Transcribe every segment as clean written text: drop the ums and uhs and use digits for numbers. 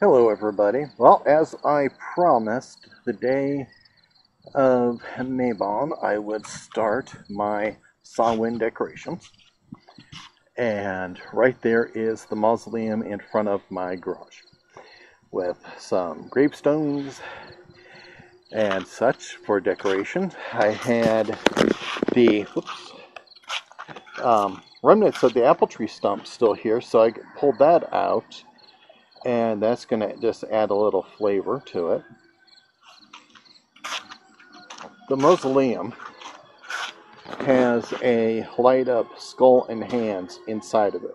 Hello everybody. Well, as I promised, the day of Mabon, I would start my Samhain decorations. And right there is the mausoleum in front of my garage with some gravestones and such for decoration. I had the remnants of the apple tree stump still here, so I pulled that out. And that's going to just add a little flavor to it. The mausoleum has a light-up skull and hands inside of it.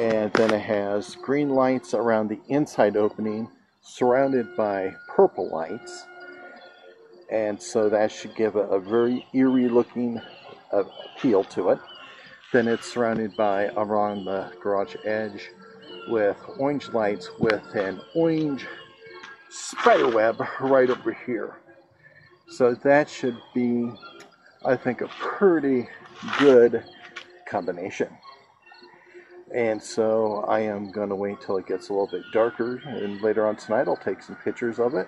And then it has green lights around the inside opening, surrounded by purple lights. And so that should give a very eerie-looking appeal to it. Then it's surrounded by, around the garage edge, with orange lights with an orange spider web right over here. So that should be, I think, a pretty good combination. And so I am going to wait till it gets a little bit darker, and later on tonight I'll take some pictures of it,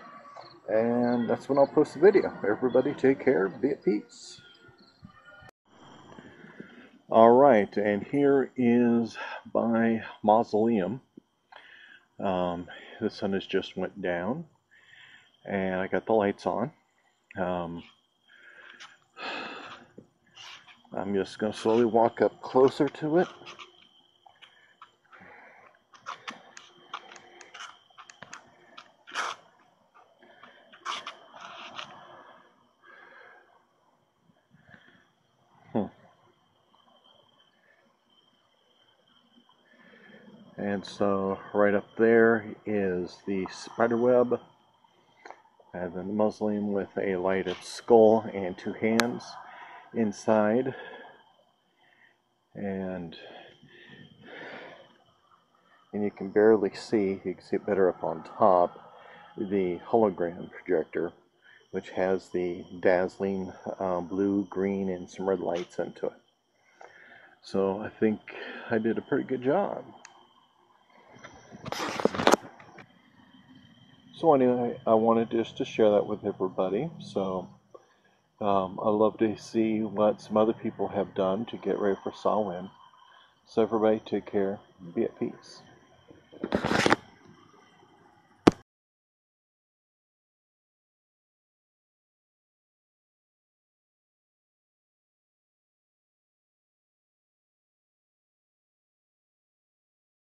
and that's when I'll post the video. Everybody take care, be at peace. Alright, and here is my mausoleum. The sun has just went down, and I got the lights on. I'm just going to slowly walk up closer to it. And so right up there is the spiderweb, and then the mausoleum with a lighted skull and two hands inside. And you can barely see, you can see it better up on top, the hologram projector, which has the dazzling blue, green, and some red lights into it. So I think I did a pretty good job. So anyway, I wanted just to share that with everybody. So I love to see what some other people have done to get ready for Samhain. So everybody take care, be at peace.